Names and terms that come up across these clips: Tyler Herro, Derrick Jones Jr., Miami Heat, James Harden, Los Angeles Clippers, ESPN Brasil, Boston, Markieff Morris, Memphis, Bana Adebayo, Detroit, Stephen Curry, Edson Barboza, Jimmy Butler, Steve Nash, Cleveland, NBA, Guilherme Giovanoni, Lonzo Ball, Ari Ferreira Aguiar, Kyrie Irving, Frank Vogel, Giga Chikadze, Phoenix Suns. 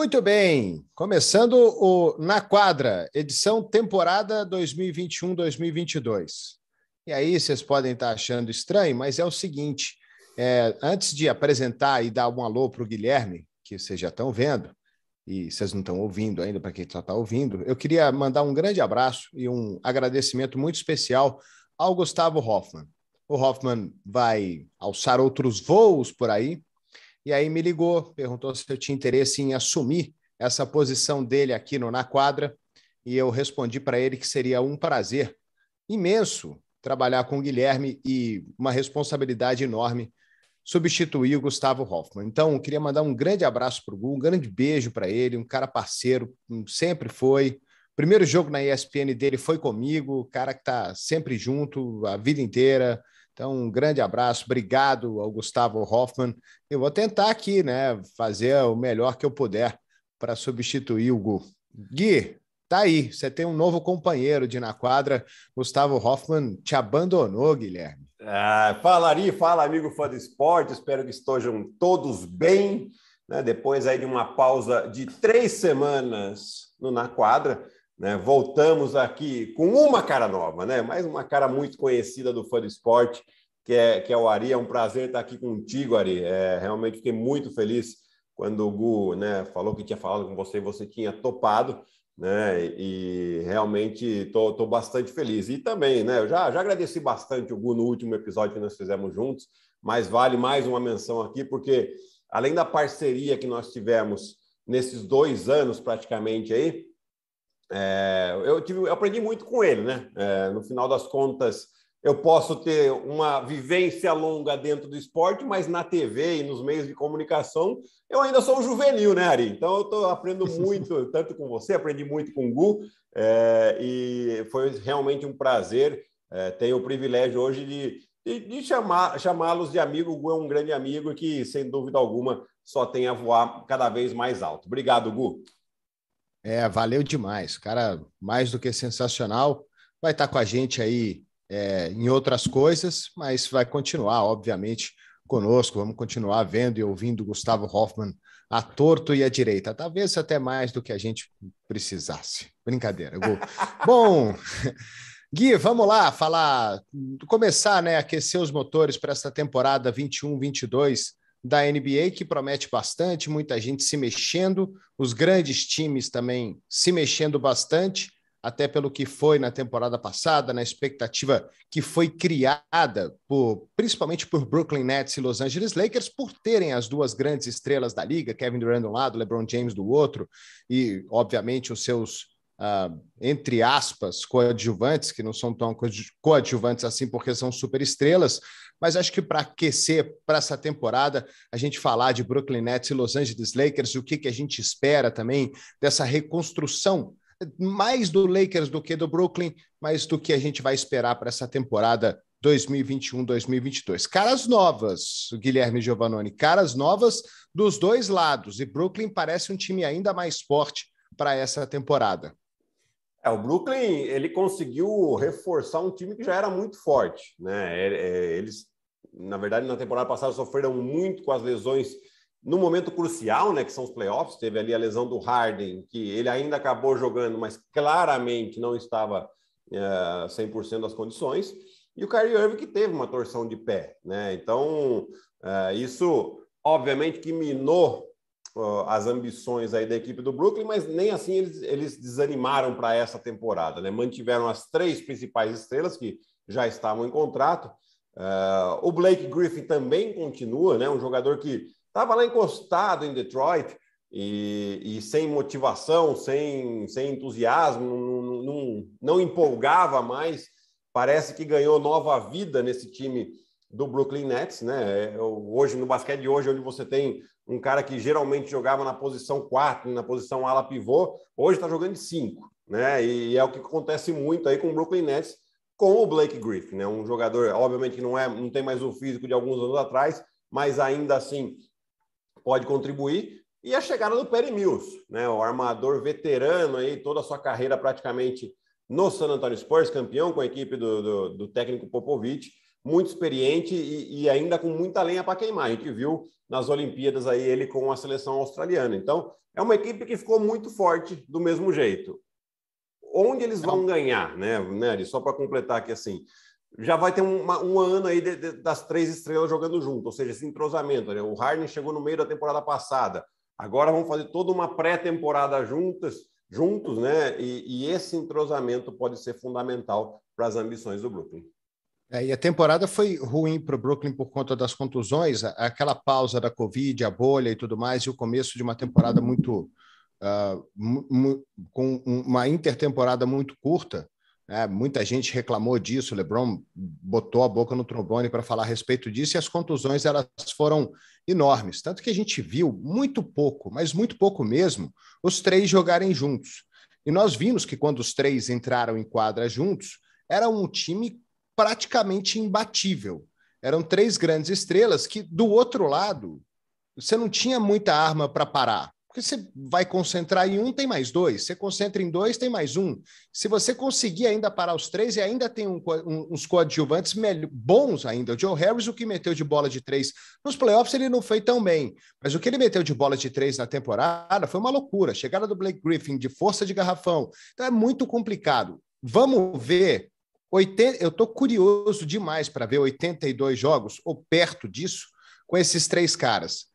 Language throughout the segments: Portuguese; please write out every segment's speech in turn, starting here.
Muito bem, começando o Na Quadra, edição temporada 2021-2022. E aí vocês podem estar achando estranho, mas é o seguinte, antes de apresentar e dar um alô para o Guilherme, que vocês já estão vendo, e vocês não estão ouvindo ainda, para quem só está ouvindo, eu queria mandar um grande abraço e um agradecimento muito especial ao Gustavo Hoffmann. O Hoffmann vai alçar outros voos por aí, e aí me ligou, perguntou se eu tinha interesse em assumir essa posição dele aqui no Na Quadra, e eu respondi para ele que seria um prazer imenso trabalhar com o Guilherme e uma responsabilidade enorme substituir o Gustavo Hoffmann. Então, eu queria mandar um grande abraço para o Gu, um grande beijo para ele, um cara parceiro, sempre foi. Primeiro jogo na ESPN dele foi comigo, cara que está sempre junto a vida inteira. Então, um grande abraço, obrigado ao Gustavo Hoffmann. Eu vou tentar aqui, né, fazer o melhor que eu puder para substituir o Gu. Gui, tá aí, você tem um novo companheiro de Na Quadra, Gustavo Hoffmann te abandonou, Guilherme. Ah, fala, amigo fã do esporte, espero que estejam todos bem, né? Depois aí de uma pausa de 3 semanas no Na Quadra, né? Voltamos aqui com uma cara nova, né? Mais uma cara muito conhecida do fã do esporte, que é o Ari. É um prazer estar aqui contigo, Ari. Realmente fiquei muito feliz quando o Gu, né, falou que tinha falado com você e você tinha topado, né? E realmente estou bastante feliz. E também, né, eu já agradeci bastante o Gu no último episódio que nós fizemos juntos, mas vale mais uma menção aqui, porque além da parceria que nós tivemos nesses 2 anos praticamente aí, eu aprendi muito com ele, né? No final das contas, eu posso ter uma vivência longa dentro do esporte, mas na TV e nos meios de comunicação eu ainda sou um juvenil, né, Ari? Então eu estou aprendendo muito, tanto com você, aprendi muito com o Gu, e foi realmente um prazer. Tenho o privilégio hoje de chamá-los de amigo. O Gu é um grande amigo que, sem dúvida alguma, só tem a voar cada vez mais alto. Obrigado, Gu. Valeu demais, cara, mais do que sensacional, vai estar com a gente aí em outras coisas, mas vai continuar, obviamente, conosco, vamos continuar vendo e ouvindo Gustavo Hoffmann à torto e à direita, talvez até mais do que a gente precisasse, brincadeira, Gu. Bom, Gui, vamos lá, começar, né, aquecer os motores para essa temporada 21-22, da NBA, que promete bastante, muita gente se mexendo, os grandes times também se mexendo bastante, até pelo que foi na temporada passada, na expectativa que foi criada, principalmente por Brooklyn Nets e Los Angeles Lakers, por terem as duas grandes estrelas da liga, Kevin Durant de um lado, LeBron James do outro, e, obviamente, os seus, entre aspas, coadjuvantes, que não são tão coadjuvantes assim porque são superestrelas. Mas acho que para aquecer para essa temporada, a gente falar de Brooklyn Nets e Los Angeles Lakers, o que a gente espera também dessa reconstrução, mais do Lakers do que do Brooklyn, mas do que a gente vai esperar para essa temporada 2021-2022. Caras novas, Guilherme Giovanoni, caras novas dos dois lados, e Brooklyn parece um time ainda mais forte para essa temporada. O Brooklyn, ele conseguiu reforçar um time que já era muito forte, né? Eles, na verdade, na temporada passada sofreram muito com as lesões no momento crucial, né, que são os playoffs. Teve ali a lesão do Harden, que ele ainda acabou jogando, mas claramente não estava 100% das condições. E o Kyrie Irving, que teve uma torção de pé, né? Então, isso, obviamente, que minou as ambições aí da equipe do Brooklyn, mas nem assim eles desanimaram para essa temporada, né? Mantiveram as 3 principais estrelas que já estavam em contrato. O Blake Griffin também continua, né? Um jogador que estava lá encostado em Detroit e sem motivação, sem entusiasmo, não empolgava mais. Parece que ganhou nova vida nesse time do Brooklyn Nets, né? Hoje, no basquete de hoje, onde você tem um cara que geralmente jogava na posição 4, na posição ala-pivô, hoje está jogando de 5, né? E é o que acontece muito aí com o Brooklyn Nets, com o Blake Griffin, né? Um jogador, obviamente, que não tem mais o físico de alguns anos atrás, mas ainda assim pode contribuir. E a chegada do Perry Mills, né? O armador veterano aí, toda a sua carreira praticamente no San Antonio Spurs, campeão com a equipe do técnico Popovich. muito experiente e ainda com muita lenha para queimar. A gente viu nas Olimpíadas aí ele com a seleção australiana. Então, é uma equipe que ficou muito forte do mesmo jeito. Onde eles vão ganhar, né, Nery? Só para completar aqui, assim, já vai ter um ano aí das três estrelas jogando junto, ou seja, esse entrosamento, né? O Harden chegou no meio da temporada passada, agora vão fazer toda uma pré-temporada juntos, né? E esse entrosamento pode ser fundamental para as ambições do Brooklyn. E a temporada foi ruim para o Brooklyn por conta das contusões, aquela pausa da Covid, a bolha e tudo mais, e o começo de uma temporada muito... com uma intertemporada muito curta, né? Muita gente reclamou disso, o LeBron botou a boca no trombone para falar a respeito disso, e as contusões elas foram enormes, tanto que a gente viu muito pouco, mas muito pouco mesmo, os três jogarem juntos. E nós vimos que quando os três entraram em quadra juntos, era um time praticamente imbatível. Eram três grandes estrelas que, do outro lado, você não tinha muita arma para parar. Porque você vai concentrar em um, tem mais dois. Você concentra em dois, tem mais um. Se você conseguir ainda parar os três, e ainda tem uns coadjuvantes bons ainda. O Joe Harris, o que meteu de bola de três nos playoffs, ele não foi tão bem. Mas o que ele meteu de bola de três na temporada foi uma loucura. Chegada do Blake Griffin, de força de garrafão. Então é muito complicado. Vamos ver. Eu estou curioso demais para ver 82 jogos, ou perto disso, com esses três caras.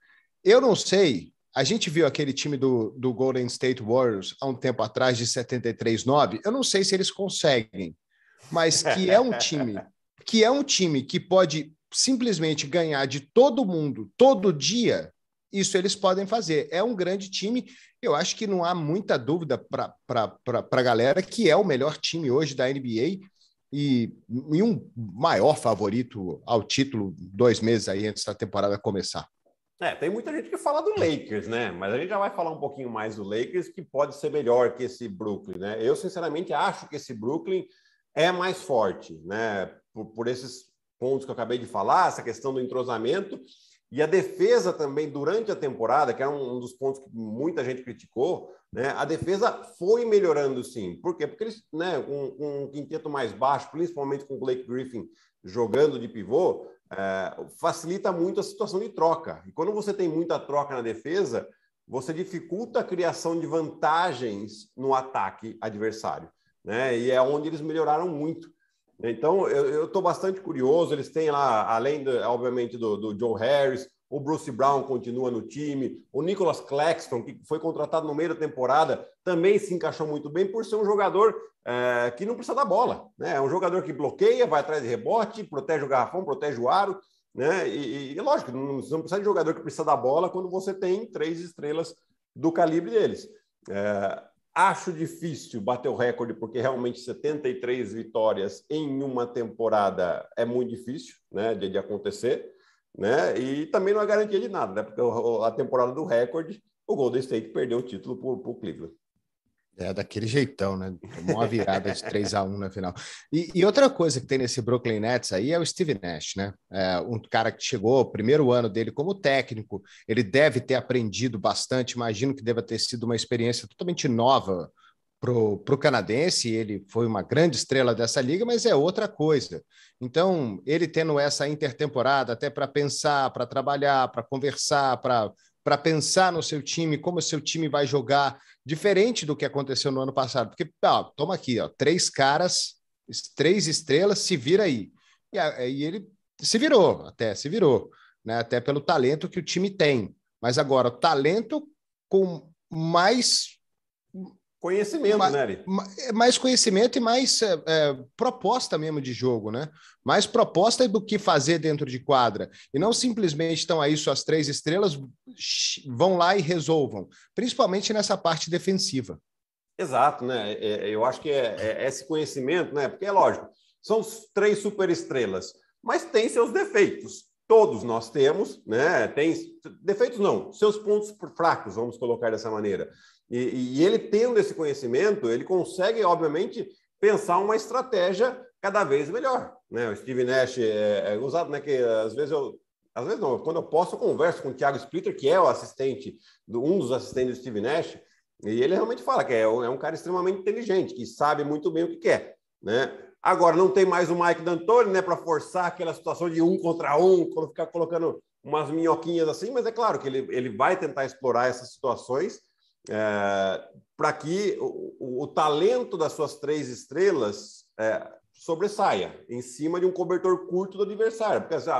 Eu não sei... A gente viu aquele time do Golden State Warriors há um tempo atrás, de 73-9. Eu não sei se eles conseguem, mas que é um time que pode simplesmente ganhar de todo mundo, todo dia, isso eles podem fazer. É um grande time. Eu acho que não há muita dúvida para a galera que é o melhor time hoje da NBA e um maior favorito ao título 2 meses aí antes da temporada começar. Tem muita gente que fala do Lakers, né? Mas a gente já vai falar um pouquinho mais do Lakers, que pode ser melhor que esse Brooklyn, né? Eu, sinceramente, acho que esse Brooklyn é mais forte, né? Por esses pontos que eu acabei de falar, essa questão do entrosamento e a defesa também durante a temporada, que é um dos pontos que muita gente criticou, né? A defesa foi melhorando, sim. Por quê? Porque eles, né, um quinteto mais baixo, principalmente com o Blake Griffin jogando de pivô, facilita muito a situação de troca. E quando você tem muita troca na defesa, você dificulta a criação de vantagens no ataque adversário, né? E é onde eles melhoraram muito. Então, eu estou bastante curioso. Eles têm lá, além, obviamente, do Joe Harris, o Bruce Brown continua no time, o Nicholas Claxton, que foi contratado no meio da temporada, também se encaixou muito bem por ser um jogador que não precisa da bola, né? É um jogador que bloqueia, vai atrás de rebote, protege o garrafão, protege o aro, né? E lógico, não precisa de jogador que precisa da bola quando você tem três estrelas do calibre deles. Acho difícil bater o recorde, porque realmente 73 vitórias em uma temporada é muito difícil, né, de acontecer, né? E também não é garantia de nada, né? Porque a temporada do recorde, o Golden State perdeu o título para o Cleveland. Daquele jeitão, né? Tomou uma virada de 3-1 na final. E outra coisa que tem nesse Brooklyn Nets aí é o Steve Nash, né? Um cara que chegou, primeiro ano dele como técnico, ele deve ter aprendido bastante, imagino que deva ter sido uma experiência totalmente nova para o canadense, ele foi uma grande estrela dessa liga, mas é outra coisa. Então, ele tendo essa intertemporada até para pensar, para trabalhar, para conversar, para pensar no seu time, como o seu time vai jogar, diferente do que aconteceu no ano passado. Porque, toma aqui, três caras, três estrelas, se vira aí. E ele se virou, né? Até pelo talento que o time tem. Mas agora, o talento com mais... Conhecimento, né? Mais conhecimento e mais proposta mesmo de jogo, né? Mais proposta do que fazer dentro de quadra. E não simplesmente estão aí suas três estrelas, vão lá e resolvam. Principalmente nessa parte defensiva. Exato, né? Eu acho que é esse conhecimento, né? Porque é lógico, são três super estrelas, mas tem seus defeitos. Todos nós temos, né? Tem defeitos não, seus pontos fracos, vamos colocar dessa maneira. E ele tendo esse conhecimento, ele consegue, obviamente, pensar uma estratégia cada vez melhor, né? O Steve Nash é usado, né? Que às vezes não, quando eu posso, eu converso com o Thiago Splitter, que é o assistente, um dos assistentes do Steve Nash, e ele realmente fala que é um cara extremamente inteligente, que sabe muito bem o que quer, né? Agora, não tem mais o Mike D'Antoni, né, para forçar aquela situação de um contra um, quando ficar colocando umas minhoquinhas assim, mas é claro que ele vai tentar explorar essas situações para que o talento das suas três estrelas sobressaia em cima de um cobertor curto do adversário. Porque assim,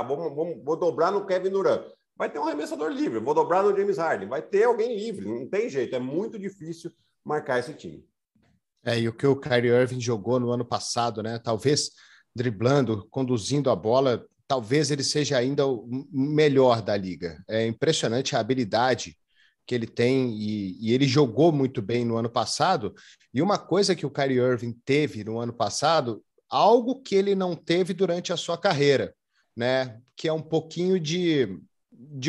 vou dobrar no Kevin Durant. Vai ter um arremessador livre, vou dobrar no James Harden, vai ter alguém livre, não tem jeito, é muito difícil marcar esse time. E o que o Kyrie Irving jogou no ano passado, né? Talvez driblando, conduzindo a bola, talvez ele seja ainda o melhor da liga. É impressionante a habilidade que ele tem e ele jogou muito bem no ano passado. E uma coisa que o Kyrie Irving teve no ano passado, algo que ele não teve durante a sua carreira, né? Que é um pouquinho de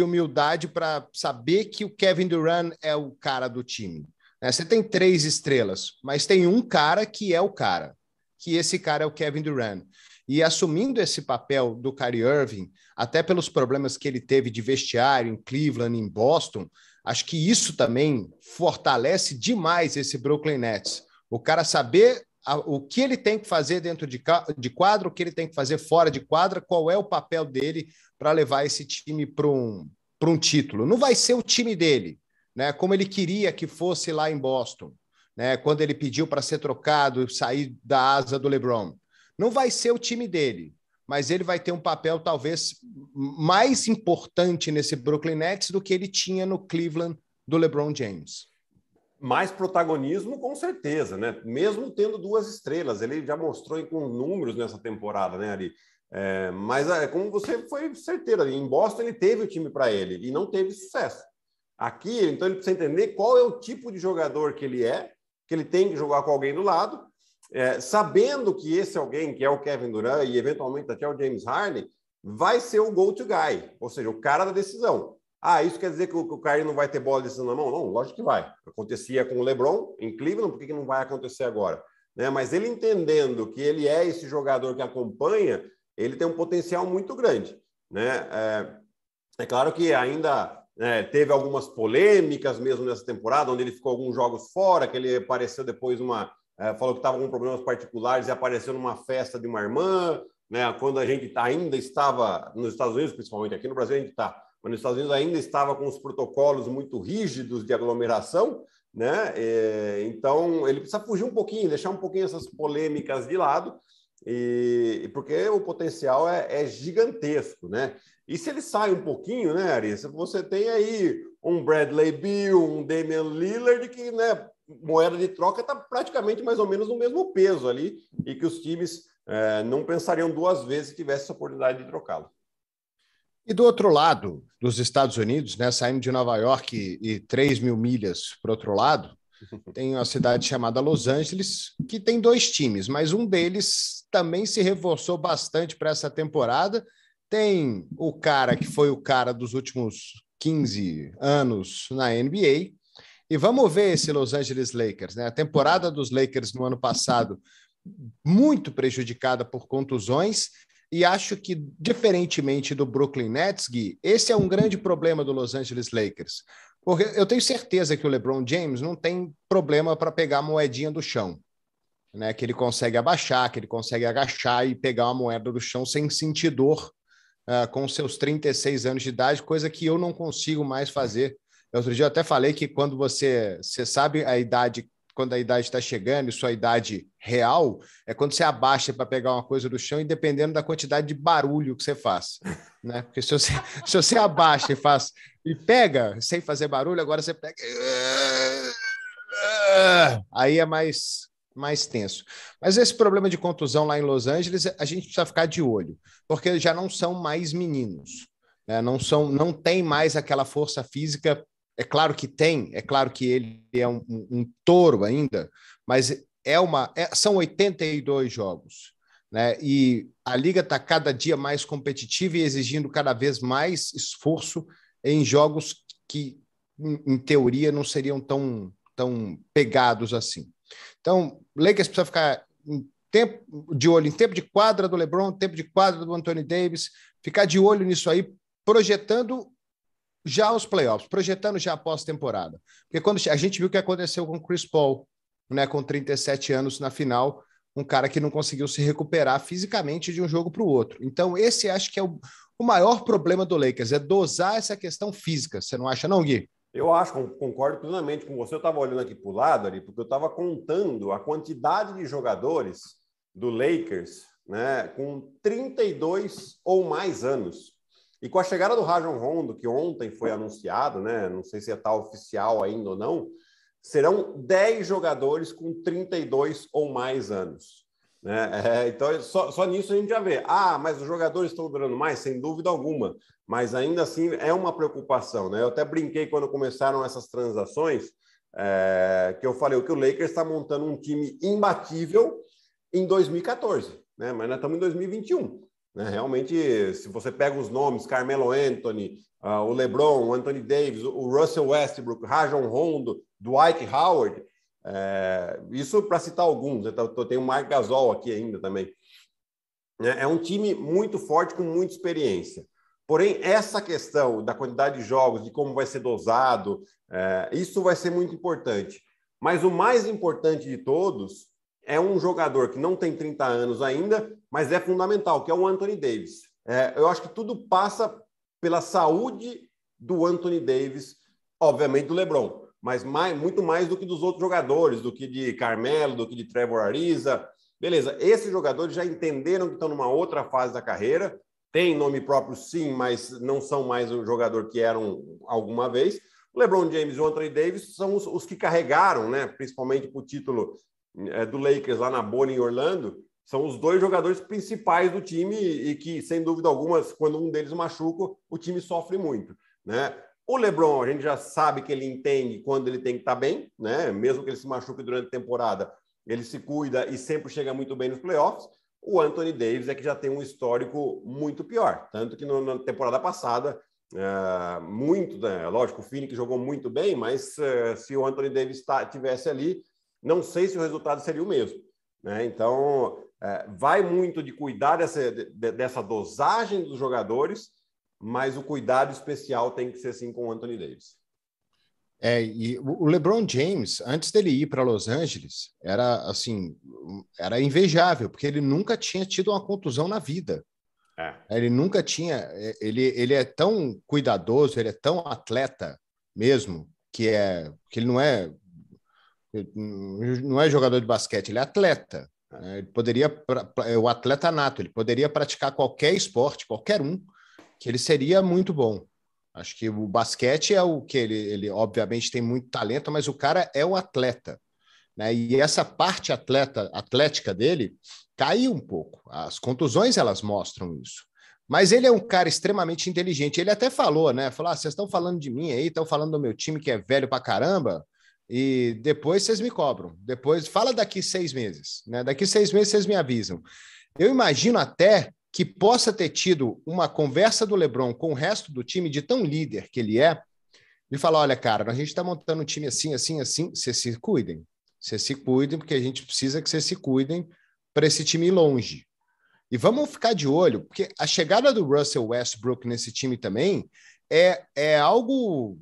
humildade para saber que o Kevin Durant é o cara do time. Você tem três estrelas, mas tem um cara que é o cara, que esse cara é o Kevin Durant. E assumindo esse papel do Kyrie Irving, até pelos problemas que ele teve de vestiário em Cleveland, em Boston, acho que isso também fortalece demais esse Brooklyn Nets. O cara saber o que ele tem que fazer dentro de quadra, o que ele tem que fazer fora de quadra, qual é o papel dele para levar esse time para um título. Não vai ser o time dele, né, como ele queria que fosse lá em Boston, né, quando ele pediu para ser trocado e sair da asa do LeBron. Não vai ser o time dele, mas ele vai ter um papel talvez mais importante nesse Brooklyn Nets do que ele tinha no Cleveland do LeBron James. Mais protagonismo, com certeza, né? Mesmo tendo duas estrelas, ele já mostrou com números nessa temporada, né, Ari? Mas como você foi certeiro, ali, em Boston ele teve o time para ele e não teve sucesso. Aqui, então, ele precisa entender qual é o tipo de jogador que ele é, que ele tem que jogar com alguém do lado, sabendo que esse alguém, que é o Kevin Durant e eventualmente até o James Harden, vai ser o go-to guy, ou seja, o cara da decisão. Ah, isso quer dizer que o Kyrie não vai ter bola de decisão na mão? Não, lógico que vai. Acontecia com o LeBron em Cleveland, por que não vai acontecer agora? Né? Mas ele entendendo que ele é esse jogador que acompanha, ele tem um potencial muito grande. Né? É claro que ainda teve algumas polêmicas mesmo nessa temporada, onde ele ficou alguns jogos fora, que ele apareceu depois, falou que estava com problemas particulares e apareceu numa festa de uma irmã. Né? Quando a gente ainda estava, nos Estados Unidos principalmente, aqui no Brasil a gente está, mas nos Estados Unidos ainda estava com os protocolos muito rígidos de aglomeração, né? Então, ele precisa fugir um pouquinho, deixar um pouquinho essas polêmicas de lado, porque o potencial é gigantesco, né? E se ele sai um pouquinho, né, Arisa? Você tem aí um Bradley Beal, um Damian Lillard, que, né, moeda de troca está praticamente mais ou menos no mesmo peso ali, e que os times não pensariam duas vezes se tivesse a oportunidade de trocá-lo. E do outro lado dos Estados Unidos, né, saindo de Nova York e 3 mil milhas para o outro lado, tem uma cidade chamada Los Angeles, que tem dois times, mas um deles também se reforçou bastante para essa temporada. Tem o cara que foi o cara dos últimos 15 anos na NBA. E vamos ver esse Los Angeles Lakers, né? A temporada dos Lakers no ano passado, muito prejudicada por contusões. E acho que, diferentemente do Brooklyn Nets, Gui, esse é um grande problema do Los Angeles Lakers. Porque eu tenho certeza que o LeBron James não tem problema para pegar a moedinha do chão, né? Que ele consegue abaixar, que ele consegue agachar e pegar uma moeda do chão sem sentir dor, com seus 36 anos de idade, coisa que eu não consigo mais fazer. Outro dia eu até falei que quando você sabe a idade, quando a idade está chegando e sua idade real, é quando você abaixa para pegar uma coisa do chão e dependendo da quantidade de barulho que você faz, né? Porque se você abaixa e pega sem fazer barulho, agora você pega... Aí é mais tenso. Mas esse problema de contusão lá em Los Angeles, a gente precisa ficar de olho, porque já não são mais meninos, né? Não tem mais aquela força física. É claro que tem, é claro que ele é um touro ainda, mas são 82 jogos, né? E a Liga está cada dia mais competitiva e exigindo cada vez mais esforço em jogos que, em teoria, não seriam tão pegados assim. Então, Lakers precisa ficar de olho em tempo de quadra do LeBron, tempo de quadra do Anthony Davis, ficar de olho nisso aí, projetando já os playoffs, projetando já a pós-temporada. Porque quando a gente viu o que aconteceu com o Chris Paul, né, com 37 anos na final, um cara que não conseguiu se recuperar fisicamente de um jogo para o outro. Então, esse acho que é o maior problema do Lakers, é dosar essa questão física. Você não acha não, Gui? Eu acho, concordo plenamente com você. Eu estava olhando aqui para o lado, ali, porque eu estava contando a quantidade de jogadores do Lakers, né, com 32 ou mais anos. E com a chegada do Rajon Rondo, que ontem foi anunciado, né, não sei se está oficial ainda ou não, serão 10 jogadores com 32 ou mais anos. Né? Então, só nisso a gente já vê. Ah, mas os jogadores estão durando mais? Sem dúvida alguma. Mas ainda assim é uma preocupação. Né? Eu até brinquei quando começaram essas transações, que eu falei que o Lakers está montando um time imbatível em 2014. Né? Mas nós estamos em 2021. Né? Realmente, se você pega os nomes, Carmelo Anthony, o LeBron, o Anthony Davis, o Russell Westbrook, Rajon Rondo, Dwight Howard, isso para citar alguns, eu tenho o Marc Gasol aqui ainda também. É um time muito forte, com muita experiência. Porém, essa questão da quantidade de jogos, de como vai ser dosado, isso vai ser muito importante. Mas o mais importante de todos é um jogador que não tem 30 anos ainda, mas é fundamental, que é o Anthony Davis. Eu acho que tudo passa pela saúde do Anthony Davis, obviamente do LeBron, mas muito mais do que dos outros jogadores, do que de Carmelo, do que de Trevor Ariza. Beleza, esses jogadores já entenderam que estão numa outra fase da carreira, tem nome próprio sim, mas não são mais o jogador que eram alguma vez. O LeBron James e o Anthony Davis são os que carregaram, né, principalmente para o título do Lakers lá na bolha em Orlando, são os dois jogadores principais do time e que, sem dúvida alguma, quando um deles machuca, o time sofre muito, né? O LeBron, a gente já sabe que ele entende quando ele tem que estar bem, né? Mesmo que ele se machuque durante a temporada, ele se cuida e sempre chega muito bem nos playoffs. O Anthony Davis é que já tem um histórico muito pior, tanto que na temporada passada, lógico, o Phoenix jogou muito bem, mas se o Anthony Davis estivesse ali, não sei se o resultado seria o mesmo. Né? Então, vai muito de cuidar dessa dosagem dos jogadores, mas o cuidado especial tem que ser, sim, com o Anthony Davis. E o LeBron James, antes dele ir para Los Angeles, era invejável, porque ele nunca tinha tido uma contusão na vida. Ele nunca tinha... Ele é tão cuidadoso, ele é tão atleta mesmo, que ele não é jogador de basquete, ele é atleta. Ele poderia, o atleta nato, ele poderia praticar qualquer esporte, qualquer um, que ele seria muito bom. Acho que o basquete é o que ele obviamente tem muito talento, mas o cara é o atleta, né? E essa parte atlética dele caiu um pouco. As contusões, elas mostram isso. Mas ele é um cara extremamente inteligente. Ele até falou, né? Falou, vocês estão falando de mim aí, estão falando do meu time que é velho pra caramba, e depois vocês me cobram. Depois, fala daqui 6 meses, né? Daqui 6 meses vocês me avisam. Eu imagino até que possa ter tido uma conversa do LeBron com o resto do time, de tão líder que ele é, de falar, olha, cara, a gente está montando um time assim, assim, assim, vocês se cuidem, porque a gente precisa que vocês se cuidem para esse time ir longe. E vamos ficar de olho, porque a chegada do Russell Westbrook nesse time também é algo...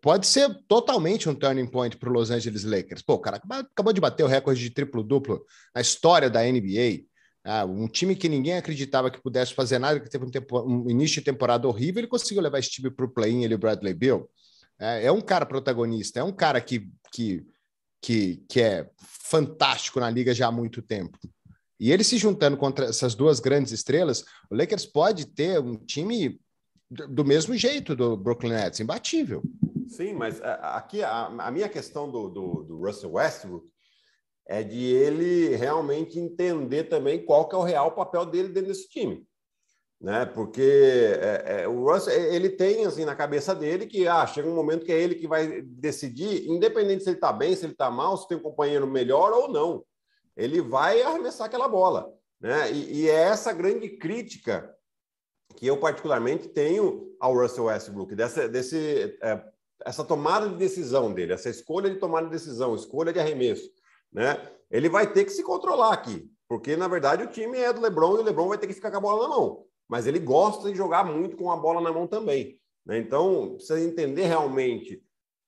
pode ser totalmente um turning point para o Los Angeles Lakers. Pô, o cara acabou de bater o recorde de triplo-duplo na história da NBA. Um time que ninguém acreditava que pudesse fazer nada, que teve um início de temporada horrível, ele conseguiu levar esse time para o play-in, ele e o Bradley Beal. É um cara protagonista, é um cara que é fantástico na liga já há muito tempo. E ele se juntando contra essas duas grandes estrelas, o Lakers pode ter um time... do mesmo jeito do Brooklyn Nets, imbatível. Sim, mas aqui a minha questão do Russell Westbrook é de ele realmente entender também qual que é o real papel dele dentro desse time, né? Porque o Russell, ele tem assim na cabeça dele que chega um momento que é ele que vai decidir, independente se ele está bem, se ele está mal, se tem um companheiro melhor ou não, ele vai arremessar aquela bola, né? E é essa grande crítica que eu particularmente tenho ao Russell Westbrook, essa tomada de decisão dele, essa escolha de tomada de decisão, escolha de arremesso, né? Ele vai ter que se controlar aqui, porque, na verdade, o time é do LeBron e o LeBron vai ter que ficar com a bola na mão, mas ele gosta de jogar muito com a bola na mão também, né? Então, precisa entender realmente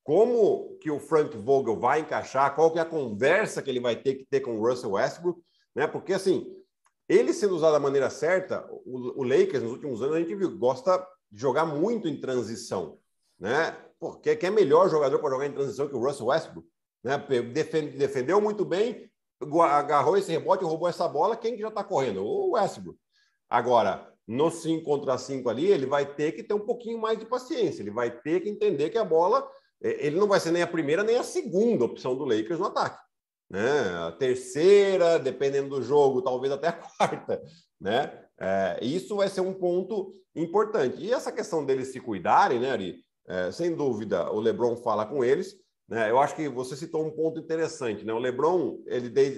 como que o Frank Vogel vai encaixar, qual que é a conversa que ele vai ter que ter com o Russell Westbrook, né? Porque, assim, ele sendo usado da maneira certa, o Lakers, nos últimos anos, a gente viu, gosta de jogar muito em transição, né? Porque é melhor jogador para jogar em transição que o Russell Westbrook, né? Defendeu muito bem, agarrou esse rebote, roubou essa bola, quem que já está correndo? O Westbrook. Agora, no 5 contra 5 ali, ele vai ter que ter um pouquinho mais de paciência, ele vai ter que entender que a bola, ele não vai ser nem a primeira nem a segunda opção do Lakers no ataque, né? A terceira, dependendo do jogo, talvez até a quarta, né? Isso vai ser um ponto importante. E essa questão deles se cuidarem, né, Ari? Sem dúvida, o LeBron fala com eles, né? Eu acho que você citou um ponto interessante, né? O LeBron,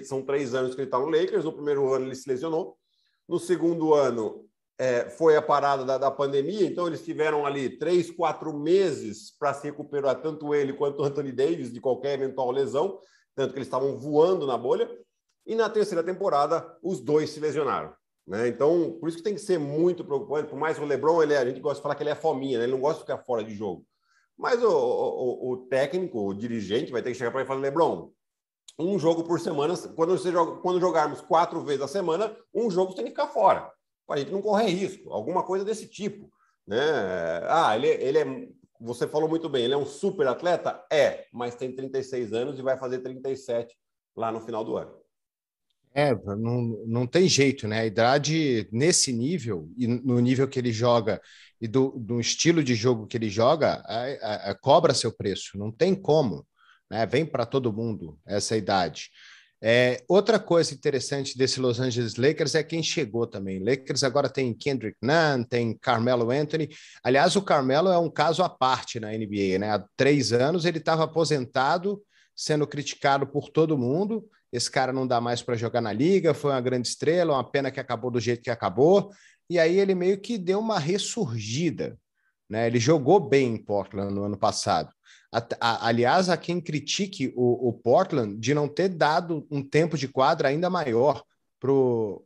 são 3 anos que ele está no Lakers. No primeiro ano ele se lesionou, no segundo ano foi a parada da pandemia, então eles tiveram ali 3, 4 meses para se recuperar, tanto ele quanto o Anthony Davis, de qualquer eventual lesão, tanto que eles estavam voando na bolha, e na terceira temporada os dois se lesionaram, né? Então, por isso que tem que ser muito preocupante, por mais que o LeBron, a gente gosta de falar que ele é fominha, né? Ele não gosta de ficar fora de jogo, mas o técnico, o dirigente vai ter que chegar para ele e falar: LeBron, um jogo por semana, quando jogarmos 4 vezes a semana, um jogo tem que ficar fora, para a gente não correr risco, alguma coisa desse tipo, né? Ele é, você falou muito bem, ele é um super atleta? Mas tem 36 anos e vai fazer 37 lá no final do ano. Não tem jeito, né? A idade nesse nível, e no nível que ele joga, e do estilo de jogo que ele joga, cobra seu preço, não tem como, né? Vem para todo mundo essa idade. Outra coisa interessante desse Los Angeles Lakers é quem chegou também. Lakers agora tem Kendrick Nunn, tem Carmelo Anthony. Aliás, o Carmelo é um caso à parte na NBA, né? Há 3 anos ele estava aposentado, sendo criticado por todo mundo. Esse cara não dá mais para jogar na liga, foi uma grande estrela, uma pena que acabou do jeito que acabou. E aí ele meio que deu uma ressurgida, né? Ele jogou bem em Portland no ano passado. Aliás, há quem critique o Portland de não ter dado um tempo de quadra ainda maior para o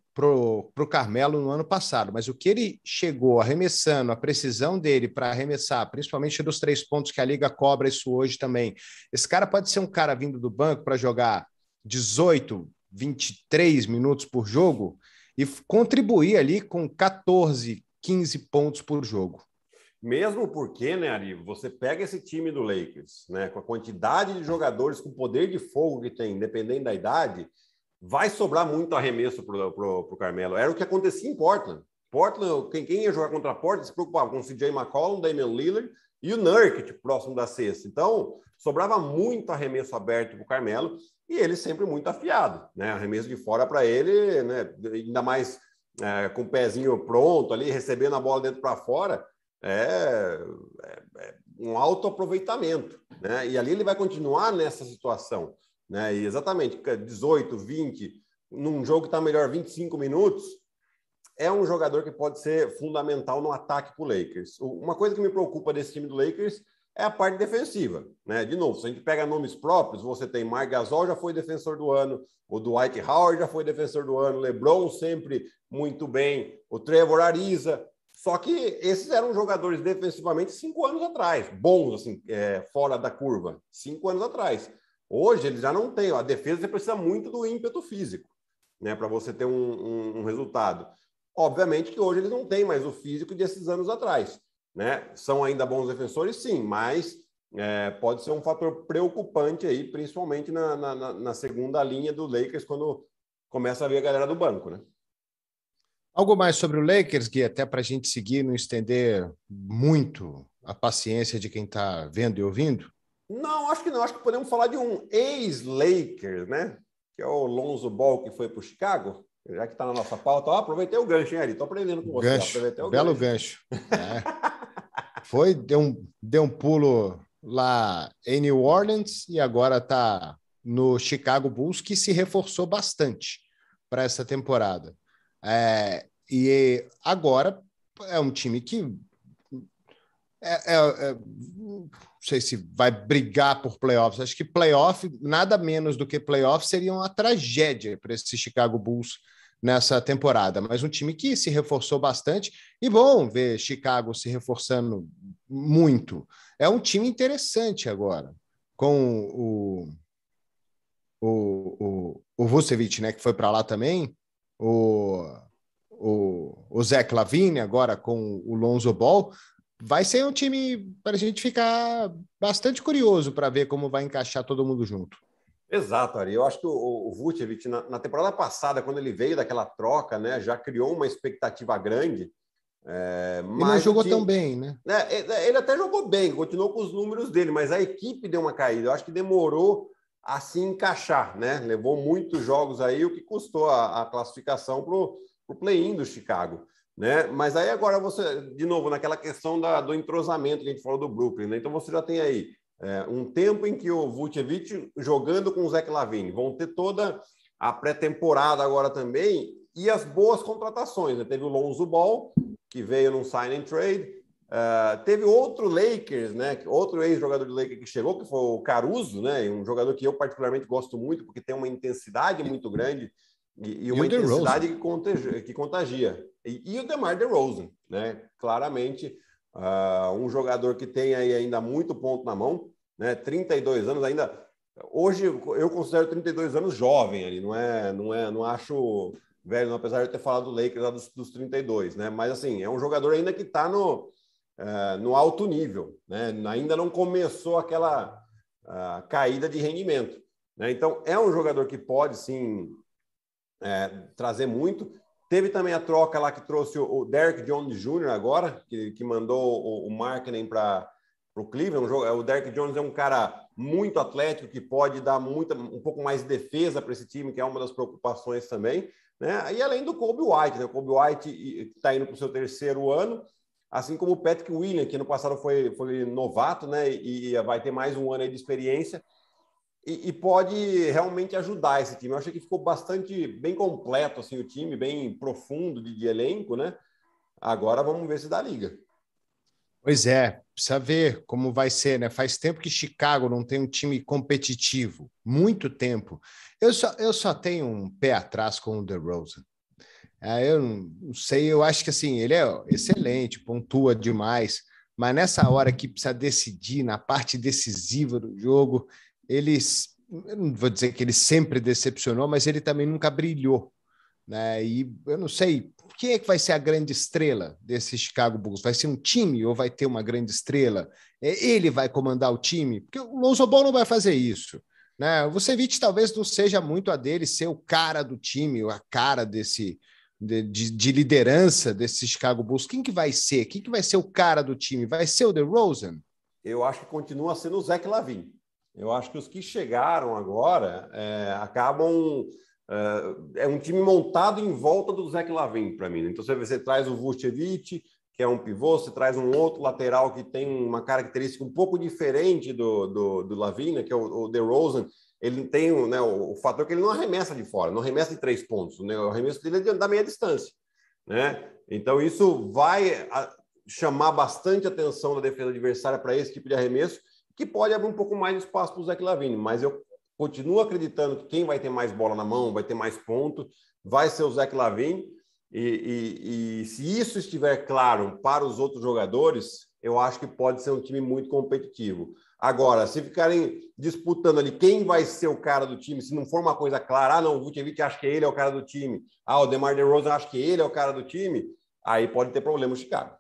Carmelo no ano passado, mas o que ele chegou arremessando, a precisão dele para arremessar, principalmente dos 3 pontos, que a liga cobra isso hoje também. Esse cara pode ser um cara vindo do banco para jogar 18, 23 minutos por jogo e contribuir ali com 14, 15 pontos por jogo. Mesmo porque, né, Ari, você pega esse time do Lakers, né, com a quantidade de jogadores, com o poder de fogo que tem, independente da idade, vai sobrar muito arremesso pro Carmelo. Era o que acontecia em Portland. Portland, quem ia jogar contra a Portland se preocupava com o CJ McCollum, Damian Lillard e o Nurkic próximo da cesta. Então, sobrava muito arremesso aberto pro Carmelo e ele sempre muito afiado, né? Arremesso de fora para ele, né, ainda mais com o pezinho pronto ali, recebendo a bola dentro para fora. É um alto aproveitamento, né? E ali ele vai continuar nessa situação, né? E exatamente 18, 20, num jogo que está melhor 25 minutos, é um jogador que pode ser fundamental no ataque para o Lakers. Uma coisa que me preocupa desse time do Lakers é a parte defensiva, né? De novo, se a gente pega nomes próprios, você tem Marc Gasol, já foi defensor do ano, o Dwight Howard já foi defensor do ano, LeBron sempre muito bem, o Trevor Ariza. Só que esses eram jogadores defensivamente 5 anos atrás, bons, assim, fora da curva, 5 anos atrás. Hoje eles já não têm. A defesa precisa muito do ímpeto físico, né, para você ter um resultado. Obviamente que hoje eles não têm mais o físico desses anos atrás, né? São ainda bons defensores, sim, mas pode ser um fator preocupante aí, principalmente na segunda linha do Lakers, quando começa a ver a galera do banco, né? Algo mais sobre o Lakers, Gui, até para a gente seguir, não estender muito a paciência de quem está vendo e ouvindo? Não, acho que não. Acho que podemos falar de um ex-Lakers, né? Que é o Lonzo Ball, que foi para o Chicago. Já que está na nossa pauta, aproveitei o gancho, hein, Ari? Estou aprendendo com você. Gancho, belo gancho. Foi, deu um pulo lá em New Orleans e agora está no Chicago Bulls, que se reforçou bastante para essa temporada. E agora é um time que não sei se vai brigar por playoffs. Acho que playoff, nada menos do que playoff, seria uma tragédia para esse Chicago Bulls nessa temporada, mas um time que se reforçou bastante, e bom ver Chicago se reforçando muito. É um time interessante agora, com o Vucevic, né, que foi para lá também, o Zach LaVine agora com o Lonzo Ball. Vai ser um time para a gente ficar bastante curioso para ver como vai encaixar todo mundo junto. Exato, Ari. Eu acho que o Vucevic, na temporada passada, quando ele veio daquela troca, né, já criou uma expectativa grande. Mas não jogou tão bem, né? Ele até jogou bem, continuou com os números dele, mas a equipe deu uma caída. Eu acho que demorou a se encaixar, né? Levou muitos jogos aí, o que custou a classificação para o play-in do Chicago, né? Mas aí agora você, de novo, naquela questão do entrosamento que a gente falou do Brooklyn, né? Então você já tem aí um tempo em que o Vucevic jogando com o Zach LaVine. Vão ter toda a pré-temporada agora também e as boas contratações, né? Teve o Lonzo Ball, que veio num sign and trade. Teve outro Lakers, né? Outro ex-jogador do Lakers que chegou, que foi o Caruso, né? Um jogador que eu particularmente gosto muito, porque tem uma intensidade muito grande e uma intensidade que contagia. E o DeMar DeRozan, né? Claramente, um jogador que tem aí ainda muito ponto na mão, né? 32 anos ainda. Hoje eu considero 32 anos jovem, ali, não acho velho, apesar de eu ter falado do Lakers lá dos 32, né? Mas, assim, é um jogador ainda que está no alto nível, né? Ainda não começou aquela caída de rendimento, né? Então, é um jogador que pode, sim, trazer muito. Teve também a troca lá que trouxe o Derrick Jones Jr. agora, que mandou o Markkanen para o Cleveland. O Derrick Jones é um cara muito atlético, que pode dar um pouco mais de defesa para esse time, que é uma das preocupações também, né? E além do Kobe White, né? O Kobe White está indo para o seu terceiro ano, assim como o Patrick Williams, que ano passado foi novato, né? E vai ter mais um ano aí de experiência e pode realmente ajudar esse time. Eu achei que ficou bastante bem completo assim, o time, bem profundo de elenco, né? Agora vamos ver se dá liga. Pois é, precisa ver como vai ser, né? Faz tempo que Chicago não tem um time competitivo, muito tempo. Eu só tenho um pé atrás com o DeRozan. Eu não sei, eu acho que assim, ele é excelente, pontua demais, mas nessa hora que precisa decidir, na parte decisiva do jogo, eu não vou dizer que ele sempre decepcionou, mas ele também nunca brilhou, né? E eu não sei, quem é que vai ser a grande estrela desse Chicago Bulls? Vai ser um time ou vai ter uma grande estrela? Ele vai comandar o time? Porque o Lonzo Ball não vai fazer isso, né? O Vucevic talvez não seja muito a dele ser o cara do time, a cara de liderança desse Chicago Bulls. Quem que vai ser? Quem que vai ser o cara do time? Vai ser o DeRozan? Eu acho que continua sendo o Zach LaVine. Eu acho que os que chegaram agora acabam... É um time montado em volta do Zach LaVine, para mim, né? Então você traz o Vucevic, que é um pivô, você traz um outro lateral que tem uma característica um pouco diferente do LaVine, né? Que é o DeRozan. Ele tem, né, o fator que ele não arremessa de fora, não arremessa de 3 pontos, né? O arremesso dele é da meia distância, né? Então isso vai chamar bastante atenção da defesa adversária para esse tipo de arremesso, que pode abrir um pouco mais de espaço para o Zach LaVine, mas eu continuo acreditando que quem vai ter mais bola na mão, vai ter mais ponto, vai ser o Zach LaVine. E se isso estiver claro para os outros jogadores, eu acho que pode ser um time muito competitivo. Agora, se ficarem disputando ali quem vai ser o cara do time, se não for uma coisa clara, não, o Vucevic acha que ele é o cara do time, o DeMar DeRozan acha que ele é o cara do time, aí pode ter problema o Chicago.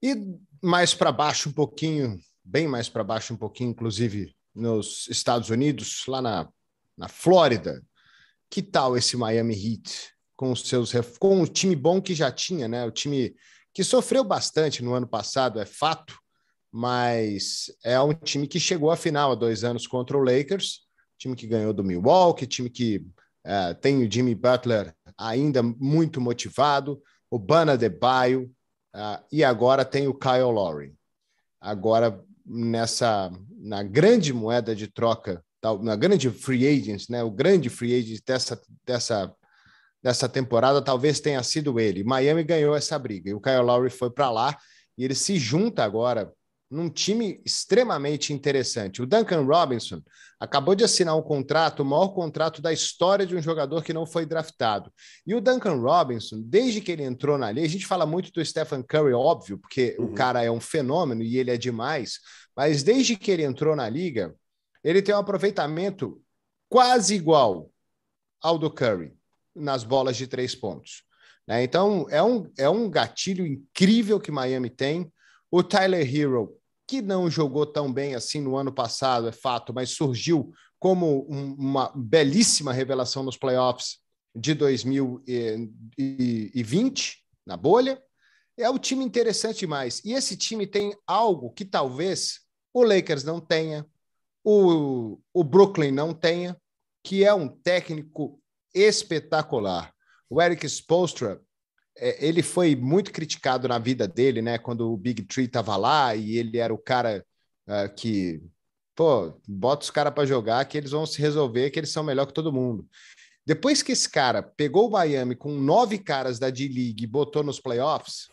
E mais para baixo um pouquinho, bem mais para baixo um pouquinho, inclusive... nos Estados Unidos, lá na Flórida, que tal esse Miami Heat com o time bom que já tinha, né? O time que sofreu bastante no ano passado, é fato, mas é um time que chegou à final há 2 anos contra o Lakers, time que ganhou do Milwaukee, time que tem o Jimmy Butler ainda muito motivado, o Bana Adebayo, e agora tem o Kyle Lowry. Agora, na grande moeda de troca, na grande free agent, né? O grande free agent dessa temporada talvez tenha sido ele. Miami ganhou essa briga e o Kyle Lowry foi para lá e ele se junta agora num time extremamente interessante. O Duncan Robinson acabou de assinar um contrato, o maior contrato da história de um jogador que não foi draftado. E o Duncan Robinson, desde que ele entrou na liga, a gente fala muito do Stephen Curry, óbvio, porque o cara é um fenômeno e ele é demais, mas desde que ele entrou na liga, ele tem um aproveitamento quase igual ao do Curry nas bolas de 3 pontos. Né? Então, é um gatilho incrível que Miami tem. O Tyler Herro, que não jogou tão bem assim no ano passado, é fato, mas surgiu como uma belíssima revelação nos playoffs de 2020, na bolha. É um time interessante demais. E esse time tem algo que talvez o Lakers não tenha, o Brooklyn não tenha, que é um técnico espetacular. O Eric Spoelstra, ele foi muito criticado na vida dele, né? Quando o Big Three estava lá e ele era o cara que, pô, bota os caras para jogar que eles vão se resolver, que eles são melhor que todo mundo. Depois que esse cara pegou o Miami com 9 caras da D-League e botou nos playoffs,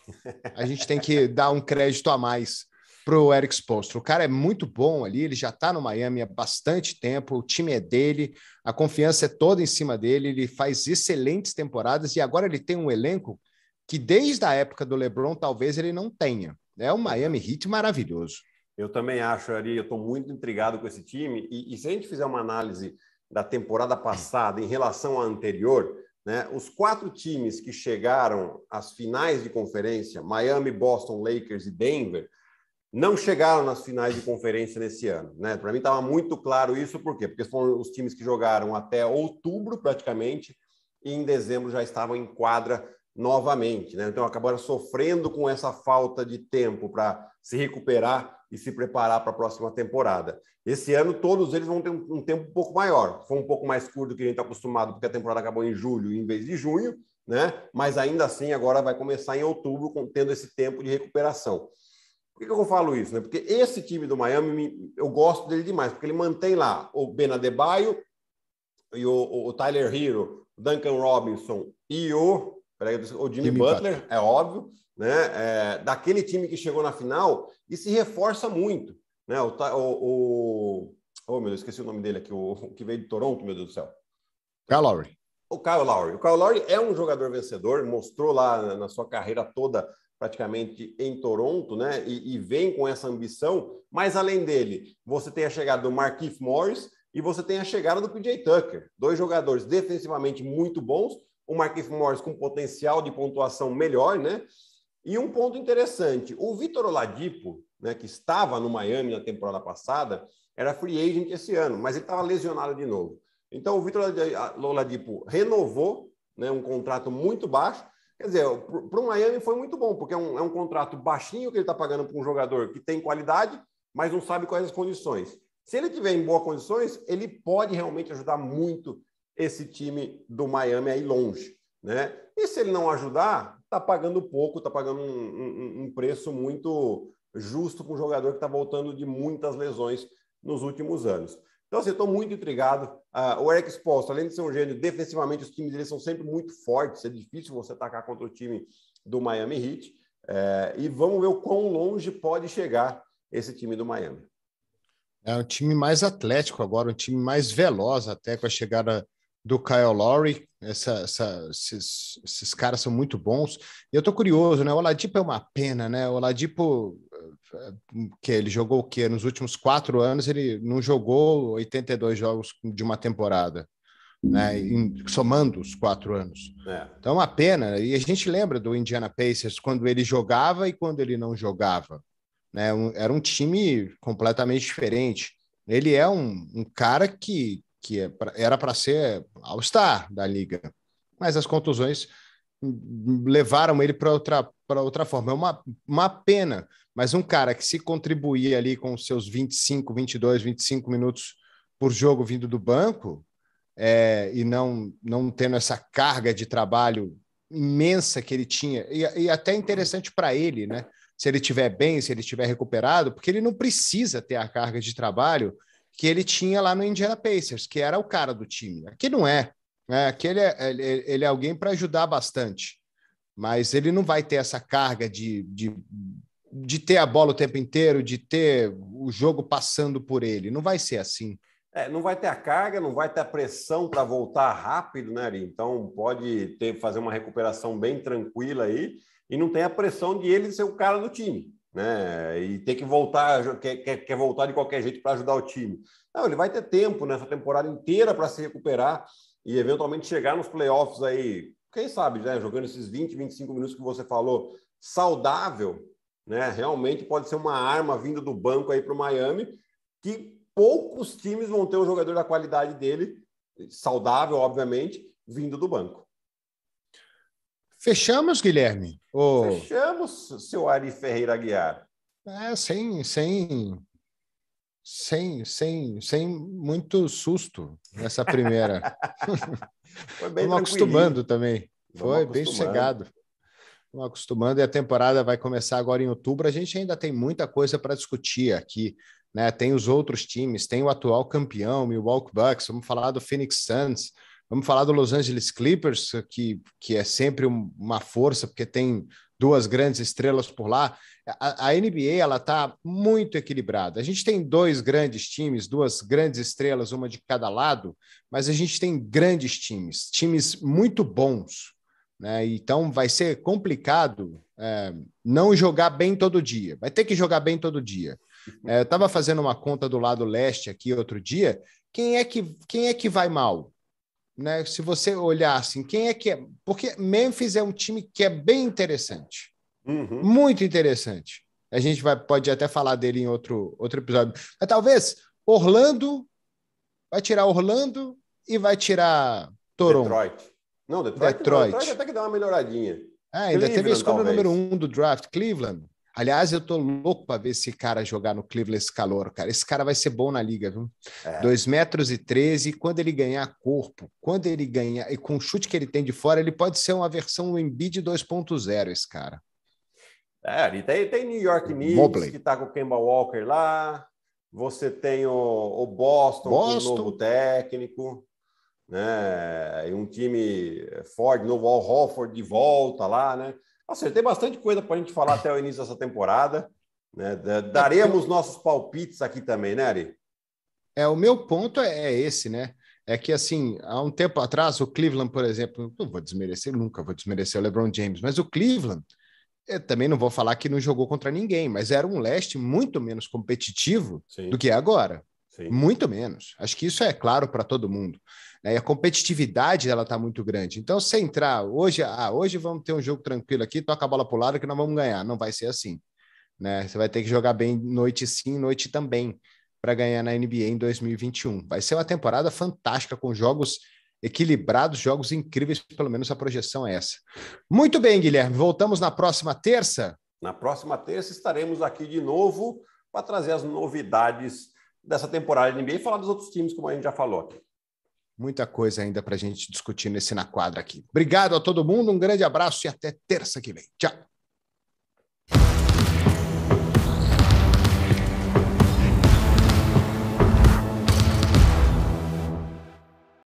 a gente tem que dar um crédito a mais para o Eric Spoelstra. O cara é muito bom ali, ele já está no Miami há bastante tempo, o time é dele, a confiança é toda em cima dele, ele faz excelentes temporadas e agora ele tem um elenco que desde a época do LeBron talvez ele não tenha. É um Miami Heat maravilhoso. Eu também acho, Ari, eu estou muito intrigado com esse time. E se a gente fizer uma análise da temporada passada em relação à anterior, né, os 4 times que chegaram às finais de conferência, Miami, Boston, Lakers e Denver, não chegaram nas finais de conferência nesse ano. Né? Para mim estava muito claro isso, por quê? Porque foram os times que jogaram até outubro praticamente e em dezembro já estavam em quadra novamente, né? Então acabaram sofrendo com essa falta de tempo para se recuperar e se preparar para a próxima temporada. Esse ano todos eles vão ter um tempo um pouco maior, foi um pouco mais curto do que a gente está acostumado, porque a temporada acabou em julho em vez de junho, né? Mas ainda assim agora vai começar em outubro, tendo esse tempo de recuperação. Por que eu falo isso? Né? Porque esse time do Miami, eu gosto dele demais, porque ele mantém lá o Ben Adebayo e o Tyler Herro, o Duncan Robinson e o Jimmy Butler, é óbvio, né? Daquele time que chegou na final e se reforça muito, né? Oh, meu Deus, esqueci o nome dele aqui, o que veio de Toronto, meu Deus do céu. Kyle Lowry. O Kyle Lowry. O Kyle Lowry é um jogador vencedor, mostrou lá na sua carreira toda praticamente em Toronto, né? E vem com essa ambição, mas além dele, você tem a chegada do Markieff Morris e você tem a chegada do PJ Tucker, 2 jogadores defensivamente muito bons, o Markieff Morris com potencial de pontuação melhor, né? E um ponto interessante, o Victor Oladipo, né, que estava no Miami na temporada passada, era free agent esse ano, mas ele estava lesionado de novo. Então o Victor Oladipo renovou, né, um contrato muito baixo. Quer dizer, para o Miami foi muito bom, porque é um contrato baixinho que ele está pagando para um jogador que tem qualidade, mas não sabe quais as condições. Se ele tiver em boas condições, ele pode realmente ajudar muito esse time do Miami aí longe, né? E se ele não ajudar, está pagando pouco, está pagando um preço muito justo para um jogador que está voltando de muitas lesões nos últimos anos. Então, assim, eu estou muito intrigado. O Eric Spoelstra, além de ser um gênio, defensivamente os times deles são sempre muito fortes, é difícil você atacar contra o time do Miami Heat. E vamos ver o quão longe pode chegar esse time do Miami. É um time mais atlético agora, um time mais veloz até com a chegada do Kyle Lowry. Esses caras são muito bons. E eu tô curioso, né? O Oladipo é uma pena, né? O Oladipo, que ele jogou o quê? Nos últimos 4 anos, ele não jogou 82 jogos de uma temporada, né? Somando os 4 anos. Então é uma pena. E a gente lembra do Indiana Pacers, quando ele jogava e quando ele não jogava, né? Era um time completamente diferente. Ele é um cara que era para ser All-Star da liga, mas as contusões levaram ele para outra forma. É uma pena, mas um cara que se contribuía ali com seus 25 minutos por jogo vindo do banco, e não tendo essa carga de trabalho imensa que ele tinha, e até interessante para ele, né? Se ele estiver bem, se ele estiver recuperado, porque ele não precisa ter a carga de trabalho que ele tinha lá no Indiana Pacers, que era o cara do time. Aqui não é, né? Aqui ele é alguém para ajudar bastante, mas ele não vai ter essa carga de de ter a bola o tempo inteiro, de ter o jogo passando por ele. Não vai ser assim. É, não vai ter a carga, não vai ter a pressão para voltar rápido, né, Ari? Então pode fazer uma recuperação bem tranquila aí e não tem a pressão de ele ser o cara do time, né? E ter que voltar, quer voltar de qualquer jeito para ajudar o time. Não, ele vai ter tempo nessa temporada inteira para se recuperar e eventualmente chegar nos playoffs aí, quem sabe, né? Jogando esses 20, 25 minutos que você falou, saudável, né? Realmente pode ser uma arma vinda do banco aí para o Miami, que poucos times vão ter um jogador da qualidade dele, saudável, obviamente, vindo do banco. Fechamos, Guilherme? Oh. Fechamos, seu Ari Ferreira Aguiar. É, sem muito susto nessa primeira. Foi bem acostumando também. Foi bem sossegado. Vamos acostumando e a temporada vai começar agora em outubro. A gente ainda tem muita coisa para discutir aqui, né? Tem os outros times, tem o atual campeão, Milwaukee Bucks, vamos falar do Phoenix Suns, vamos falar do Los Angeles Clippers, que é sempre uma força, porque tem duas grandes estrelas por lá. A NBA está muito equilibrada. A gente tem dois grandes times, duas grandes estrelas, uma de cada lado, mas a gente tem grandes times, times muito bons, né? Então vai ser complicado não jogar bem todo dia. Vai ter que jogar bem todo dia. Eu estava fazendo uma conta do lado leste aqui outro dia. Quem é que vai mal? Né? Se você olhar assim, quem é que é? Porque Memphis é um time que é bem interessante. Uhum. Muito interessante. A gente pode até falar dele em outro episódio. Mas talvez Orlando vai tirar Orlando e vai tirar Toronto. Detroit até que dá uma melhoradinha. Ainda teve a escolha número 1 do draft, Cleveland. Aliás, eu tô louco para ver esse cara jogar no Cleveland, esse calor, cara. Esse cara vai ser bom na liga, viu? 2,13 metros, quando ele ganhar corpo, quando ele ganhar... E com o chute que ele tem de fora, ele pode ser uma versão Embiid 2.0, esse cara. É, tem New York Knicks, que tá com o Kemba Walker lá. Você tem o Boston, com o novo técnico. Né? E um time forte, novo Al Horford de volta lá, né? Ou seja, tem bastante coisa para a gente falar até o início dessa temporada, né? Daremos nossos palpites aqui também, né, Ari? O meu ponto é esse, né? É que, assim, há um tempo atrás, o Cleveland, por exemplo, nunca vou desmerecer o LeBron James, mas o Cleveland, eu também não vou falar que não jogou contra ninguém, mas era um leste muito menos competitivo do que é agora. Sim. Muito menos. Acho que isso é claro para todo mundo, né? E a competitividade ela está muito grande. Então, se entrar hoje, hoje vamos ter um jogo tranquilo aqui, toca a bola para o lado que nós vamos ganhar. Não vai ser assim, né? Você vai ter que jogar bem noite sim, noite também, para ganhar na NBA em 2021. Vai ser uma temporada fantástica, com jogos equilibrados, jogos incríveis, pelo menos a projeção é essa. Muito bem, Guilherme. Voltamos na próxima terça? Na próxima terça estaremos aqui de novo para trazer as novidades dessa temporada de NBA e falar dos outros times, como a gente já falou aqui. Muita coisa ainda para a gente discutir nesse Na Quadra aqui. Obrigado a todo mundo, um grande abraço e até terça que vem. Tchau!